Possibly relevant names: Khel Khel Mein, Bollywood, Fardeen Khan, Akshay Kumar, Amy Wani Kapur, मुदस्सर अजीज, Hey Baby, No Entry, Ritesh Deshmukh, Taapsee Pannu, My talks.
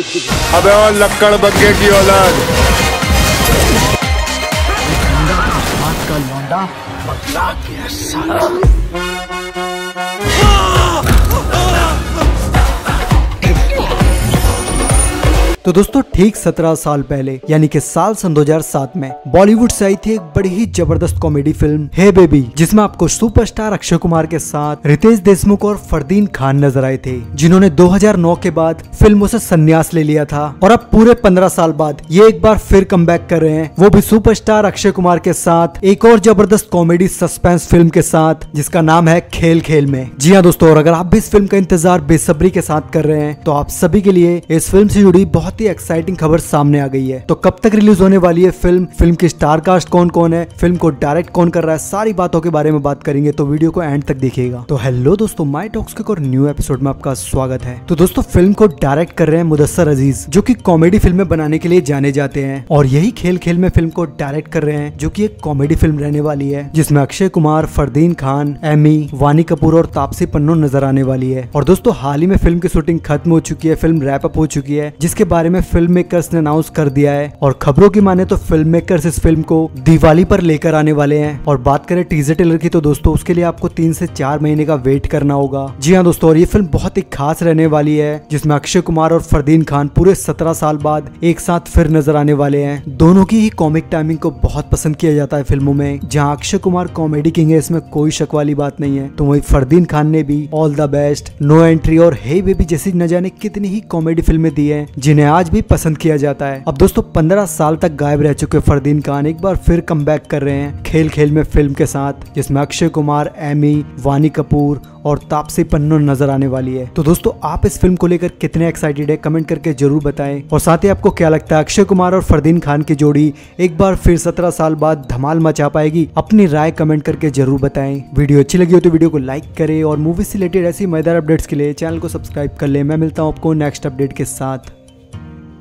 अबे और लक्कड़ बग्गे की औलाद का लौंडा बदला गया साला। तो दोस्तों ठीक 17 साल पहले यानी कि साल सन 2007 में बॉलीवुड से आई थी एक बड़ी ही जबरदस्त कॉमेडी फिल्म हे बेबी, जिसमें आपको सुपरस्टार अक्षय कुमार के साथ रितेश देशमुख और फरदीन खान नजर आए थे, जिन्होंने 2009 के बाद फिल्मों से संन्यास ले लिया था और अब पूरे 15 साल बाद ये एक बार फिर कमबैक कर रहे हैं, वो भी सुपरस्टार अक्षय कुमार के साथ एक और जबरदस्त कॉमेडी सस्पेंस फिल्म के साथ, जिसका नाम है खेल खेल में। जी हाँ दोस्तों, और अगर आप भी इस फिल्म का इंतजार बेसब्री के साथ कर रहे हैं तो आप सभी के लिए इस फिल्म से जुड़ी बहुत ही एक्साइटिंग खबर सामने आ गई है। तो कब तक रिलीज होने वाली है फिल्म, फिल्म की स्टार कास्ट कौन कौन है, फिल्म को डायरेक्ट कौन कर रहा है, सारी बातों के बारे में बात करेंगे, तो वीडियो को एंड तक देखिएगा। तो हेलो दोस्तों, माय टॉक्स के एक और न्यू एपिसोड में आपका स्वागत है। तो दोस्तों फिल्म को डायरेक्ट कर रहे हैं मुदस्सर अजीज, जो की कॉमेडी फिल्में बनाने के लिए जाने जाते हैं, और यही खेल खेल में फिल्म को डायरेक्ट कर रहे हैं, जो की एक कॉमेडी फिल्म रहने वाली है, जिसमें अक्षय कुमार, फरदीन खान, एमी, वानी कपूर और तापसी पन्नू नजर आने वाली है। और दोस्तों हाल ही में फिल्म की शूटिंग खत्म हो चुकी है, फिल्म रैप अप हो चुकी है, जिसके बारे में फिल्म मेकर्स ने अनाउंस कर दिया है। और खबरों की माने तो फिल्म मेकर्स इस फिल्म को दिवाली पर लेकर आने वाले हैं। और बात करें टीजर ट्रेलर की तो दोस्तों उसके लिए आपको 3 से 4 महीने का वेट करना होगा। जी हाँ दोस्तों, और ये फिल्म बहुत ही खास रहने वाली है, जिसमें अक्षय कुमार और फरदीन खान पूरे 17 साल बाद एक साथ फिर नजर आने वाले हैं। दोनों की ही कॉमिक टाइमिंग को बहुत पसंद किया जाता है फिल्मों में। जहाँ अक्षय कुमार कॉमेडी किंग है, इसमें कोई शक वाली बात नहीं है, तो वही फरदीन खान ने भी all the best, no entry और हे बेबी जैसी न जाने कितनी ही कॉमेडी फिल्में दी है, जिन्हें आज भी पसंद किया जाता है। अब दोस्तों 15 साल तक गायब रह चुके फरदीन खान एक बार फिर कमबैक कर रहे हैं खेल खेल में फिल्म के साथ, जिसमें अक्षय कुमार, एमी, वानी कपूर और तापसी पन्नू नजर आने वाली है। तो दोस्तों आप इस फिल्म को लेकर कितने एक्साइटेड है, कमेंट करके जरूर बताएं। और साथ ही आपको क्या लगता है, अक्षय कुमार और फरदीन खान की जोड़ी एक बार फिर 17 साल बाद धमाल मचा पाएगी? अपनी राय कमेंट करके जरूर बताएं। वीडियो अच्छी लगी हो तो वीडियो को लाइक करें और मूवी से रिलेटेड ऐसी मजेदार अपडेट्स के लिए चैनल को सब्सक्राइब कर ले। मैं मिलता हूँ आपको नेक्स्ट अपडेट के साथ।